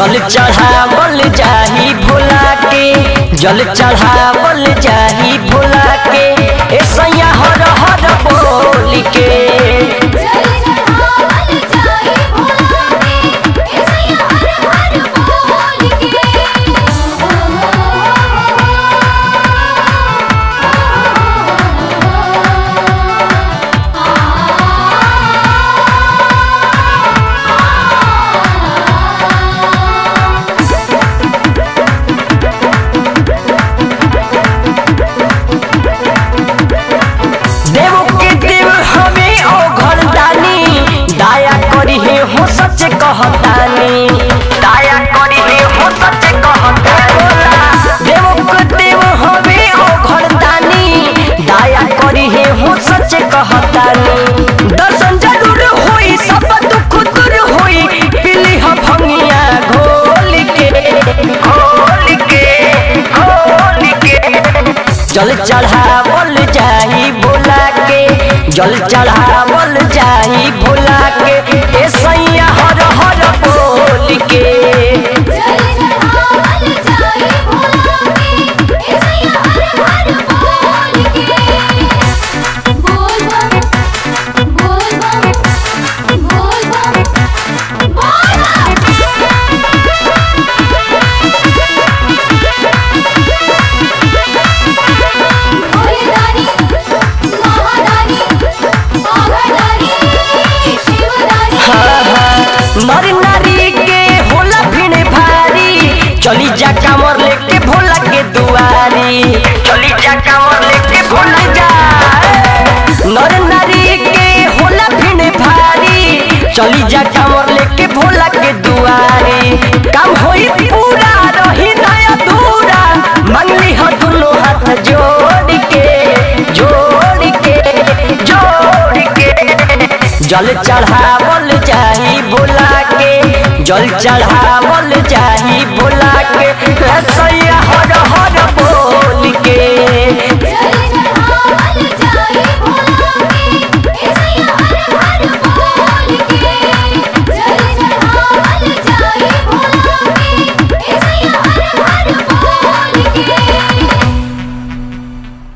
जल चढ़ावल जाही भोला के, जल चढ़ावल जाही भोला के, ऐसैया हर हर बोल के। जल चढ़ावल जाही भोला के, जल चढ़ावल जाही भोला के, ऐसैया हर हर बोल के। नर नारी के होला भिड़ भारी, चली जा कांवर लेके भोला के दुआरी, चली जा कांवर लेके भोला जा। नर नारी के होला भिड़ भारी, चली जा कांवर लेके भोला के दुआरी, काम होई पूरा रही नया दूरा, मंगली हो दोनों हाथ जोड़ के, जोड़ के, जोड़ के। जल चढ़ावल जाही भोला के, जल चढ़ावल जाही भोला के, ऐसैया